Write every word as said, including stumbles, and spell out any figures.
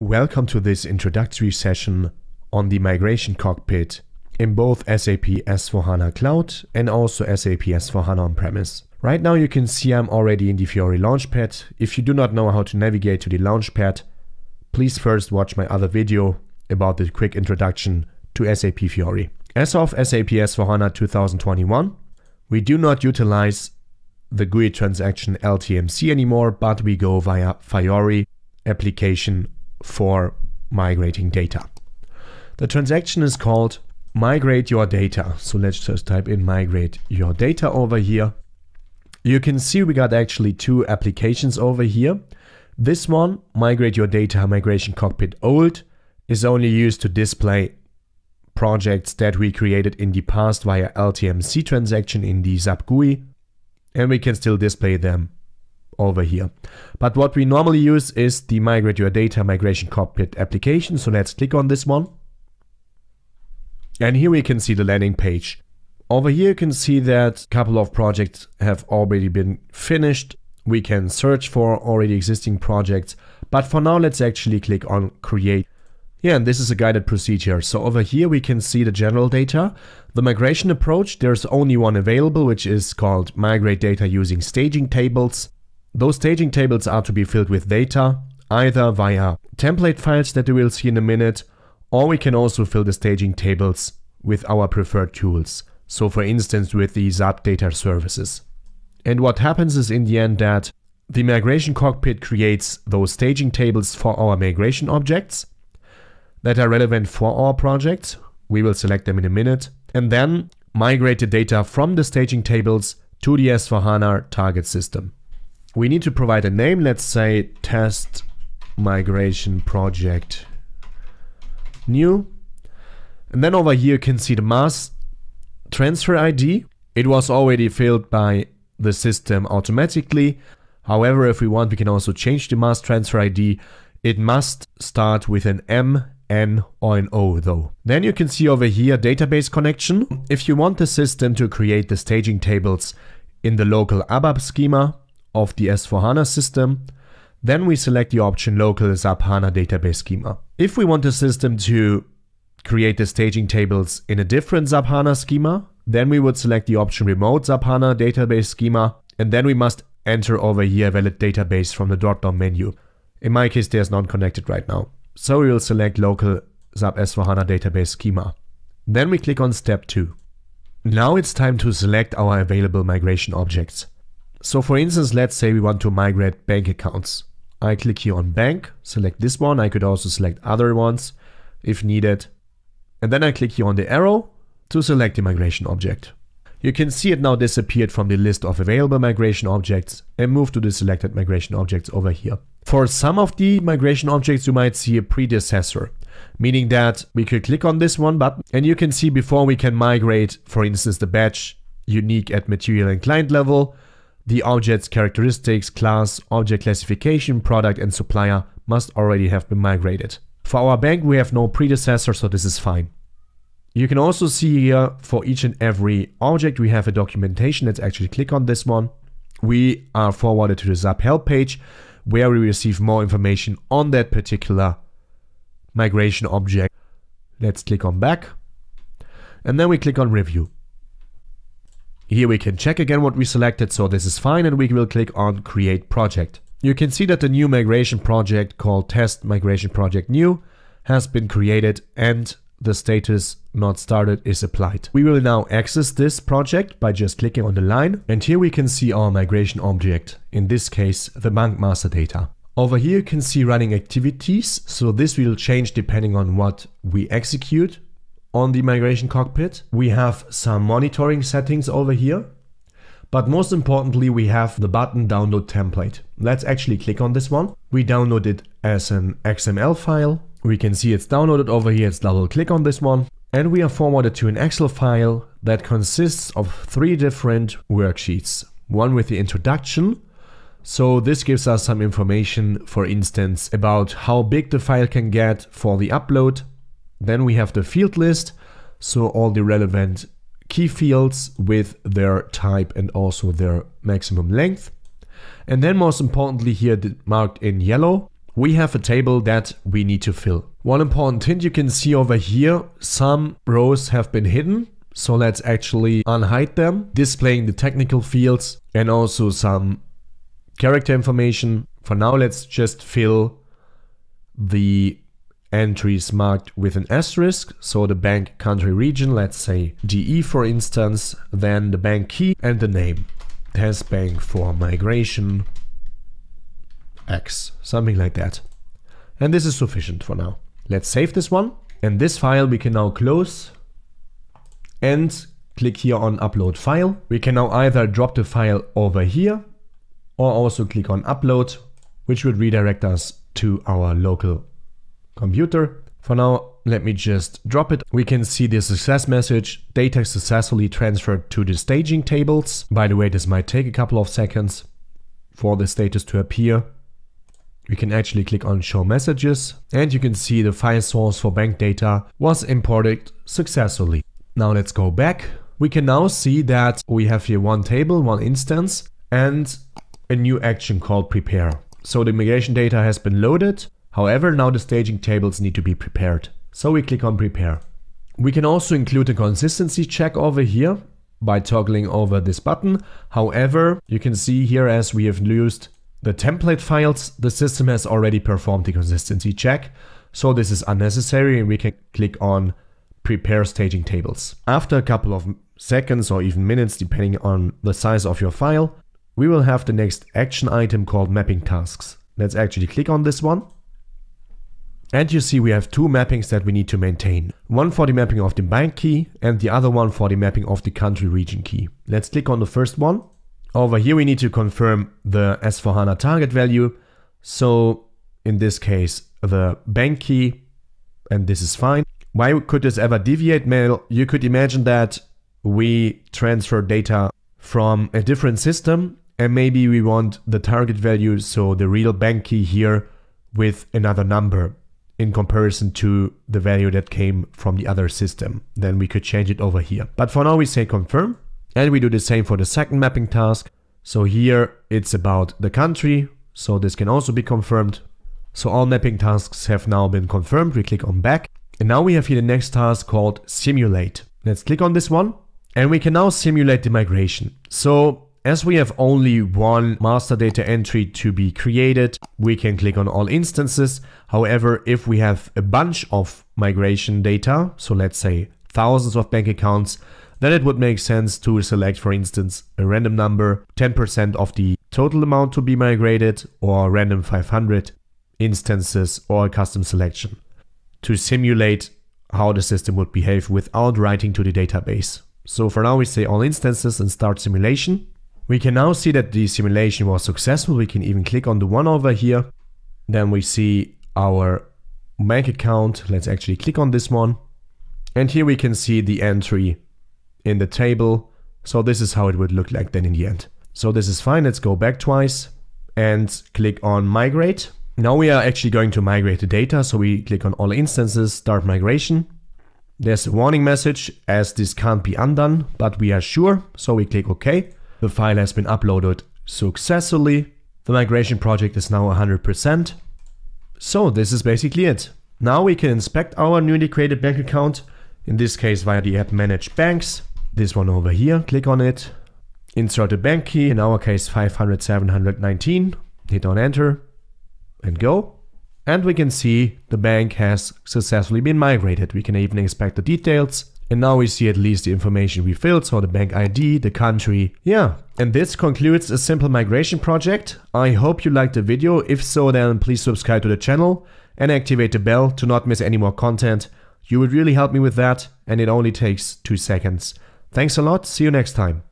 Welcome to this introductory session on the Migration Cockpit in both SAP S four HANA Cloud and also SAP S four HANA On-Premise. Right now you can see I'm already in the Fiori Launchpad. If you do not know how to navigate to the Launchpad, please first watch my other video about the quick introduction to SAP Fiori. As of SAP S four HANA two thousand twenty-one, we do not utilize the G U I transaction L T M C anymore, but we go via Fiori application for migrating data. The transaction is called migrate your data. So let's just type in migrate your data over here. You can see we got actually two applications over here. This one, migrate your data migration cockpit old, is only used to display projects that we created in the past via L T M C transaction in the S A P G U I, and we can still display them over here. But what we normally use is the migrate your data migration cockpit application. So let's click on this one. And here we can see the landing page. Over here you can see that a couple of projects have already been finished. We can search for already existing projects. But for now, let's actually click on create. Yeah, and this is a guided procedure. So over here we can see the general data. The migration approach, there's only one available, which is called migrate data using staging tables. Those staging tables are to be filled with data, either via template files that we will see in a minute, or we can also fill the staging tables with our preferred tools. So for instance, with the S A P data services. And what happens is in the end that the migration cockpit creates those staging tables for our migration objects that are relevant for our projects. We will select them in a minute and then migrate the data from the staging tables to the S four HANA target system. We need to provide a name, let's say test migration project new. And then over here you can see the mass transfer I D. It was already filled by the system automatically. However, if we want, we can also change the mass transfer I D. It must start with an M, N or an O though. Then you can see over here database connection. If you want the system to create the staging tables in the local A B A P schema of the S four HANA system, then we select the option local S A P HANA database schema. If we want the system to create the staging tables in a different S A P HANA schema, then we would select the option remote S A P HANA database schema, and then we must enter over here valid database from the drop-down menu. In my case, there's none connected right now. So we will select local S A P S four HANA database schema. Then we click on step two. Now it's time to select our available migration objects. So for instance, let's say we want to migrate bank accounts. I click here on bank, select this one. I could also select other ones if needed. And then I click here on the arrow to select the migration object. You can see it now disappeared from the list of available migration objects and moved to the selected migration objects over here. For some of the migration objects, you might see a predecessor, meaning that we could click on this one button and you can see before we can migrate, for instance, the batch unique at material and client level, the object's characteristics, class, object classification, product and supplier must already have been migrated. For our bank, we have no predecessor, so this is fine. You can also see here for each and every object, we have a documentation. Let's actually click on this one. We are forwarded to the S A P help page where we receive more information on that particular migration object. Let's click on back and then we click on review. Here we can check again what we selected, so this is fine, and we will click on create project. You can see that the new migration project called test migration project new has been created and the status not started is applied. We will now access this project by just clicking on the line, and here we can see our migration object, in this case the bank master data. Over here you can see running activities, so this will change depending on what we execute. On the migration cockpit, we have some monitoring settings over here, but most importantly, we have the button download template. Let's actually click on this one. We download it as an X M L file. We can see it's downloaded over here. Let's double click on this one. And we are forwarded to an Excel file that consists of three different worksheets. One with the introduction. So this gives us some information, for instance, about how big the file can get for the upload. Then we have the field list, so all the relevant key fields with their type and also their maximum length. And then most importantly here, marked in yellow, we have a table that we need to fill. One important hint you can see over here, some rows have been hidden. So let's actually unhide them, displaying the technical fields and also some character information. For now, let's just fill the entries marked with an asterisk. So the bank country region, let's say D E for instance, then the bank key and the name. Test bank for migration X, something like that. And this is sufficient for now. Let's save this one. And this file we can now close and click here on upload file. We can now either drop the file over here or also click on upload, which would redirect us to our local computer. For now, let me just drop it. We can see the success message, data successfully transferred to the staging tables. By the way, this might take a couple of seconds for the status to appear. We can actually click on show messages and you can see the file source for bank data was imported successfully. Now let's go back. We can now see that we have here one table, one instance and a new action called prepare. So the migration data has been loaded. However, now the staging tables need to be prepared. So we click on prepare. We can also include a consistency check over here by toggling over this button. However, you can see here as we have used the template files, the system has already performed the consistency check. So this is unnecessary and we can click on prepare staging tables. After a couple of seconds or even minutes, depending on the size of your file, we will have the next action item called mapping tasks. Let's actually click on this one. And you see we have two mappings that we need to maintain. One for the mapping of the bank key and the other one for the mapping of the country region key. Let's click on the first one. Over here we need to confirm the S four HANA target value. So in this case the bank key, and this is fine. Why could this ever deviate? Well, you could imagine that we transfer data from a different system and maybe we want the target value, so the real bank key here, with another number in comparison to the value that came from the other system. Then we could change it over here. But for now we say confirm and we do the same for the second mapping task. So here it's about the country. So this can also be confirmed. So all mapping tasks have now been confirmed. We click on back. And now we have here the next task called simulate. Let's click on this one and we can now simulate the migration. So as we have only one master data entry to be created, we can click on all instances. However, if we have a bunch of migration data, so let's say thousands of bank accounts, then it would make sense to select, for instance, a random number, ten percent of the total amount to be migrated, or random five hundred instances, or a custom selection to simulate how the system would behave without writing to the database. So for now we say all instances and start simulation. We can now see that the simulation was successful. We can even click on the one over here. Then we see our bank account. Let's actually click on this one. And here we can see the entry in the table. So this is how it would look like then in the end. So this is fine. Let's go back twice and click on migrate. Now we are actually going to migrate the data. So we click on all instances, start migration. There's a warning message as this can't be undone, but we are sure. So we click OK. The file has been uploaded successfully. The migration project is now one hundred percent. So this is basically it. Now we can inspect our newly created bank account, in this case via the app Manage Banks. This one over here, click on it. Insert a bank key, in our case five hundred seven hundred nineteen. Hit on enter and go. And we can see the bank has successfully been migrated. We can even inspect the details. And now we see at least the information we filled, so the bank I D, the country. Yeah, and this concludes a simple migration project. I hope you liked the video. If so, then please subscribe to the channel and activate the bell to not miss any more content. You would really help me with that, and it only takes two seconds. Thanks a lot, see you next time.